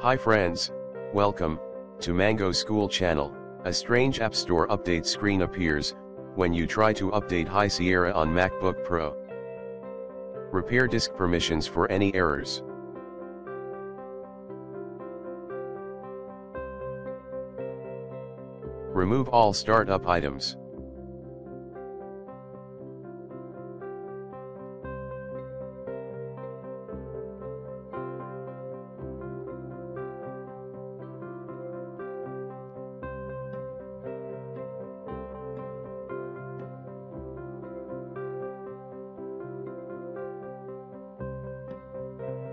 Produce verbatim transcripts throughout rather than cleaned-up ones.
Hi friends, welcome to Mango School channel. A strange App Store update screen appears when you try to update High Sierra on MacBook Pro. Repair disk permissions for any errors. Remove all startup items.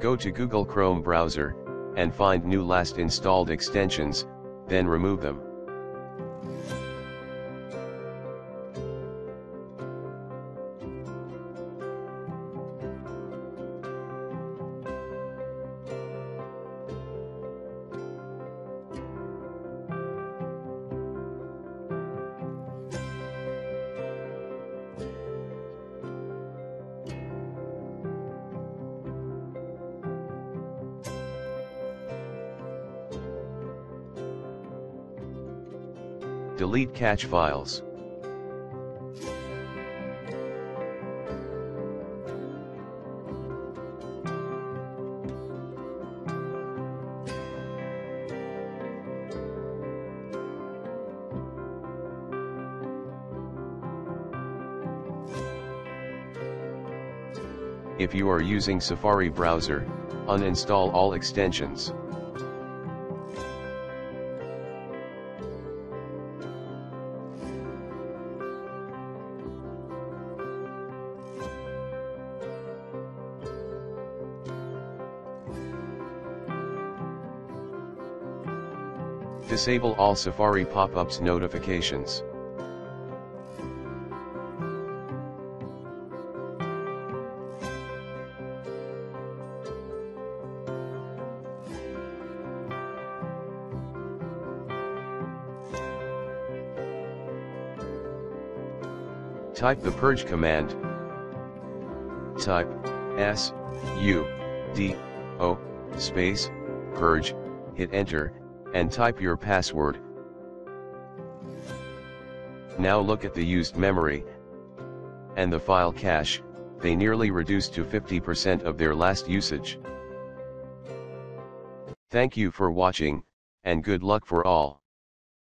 Go to Google Chrome browser, and find new last installed extensions, then remove them. Delete cache files. If you are using Safari browser, uninstall all extensions. Disable all Safari pop-ups notifications. Type the purge command. Type S U D O space purge, hit enter, and type your password. Now look at the used memory and the file cache. They nearly reduced to fifty percent of their last usage. Thank you for watching, and good luck for all.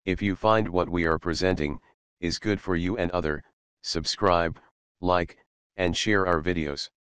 If you find what we are presenting is good for you and other, subscribe, like, and share our videos.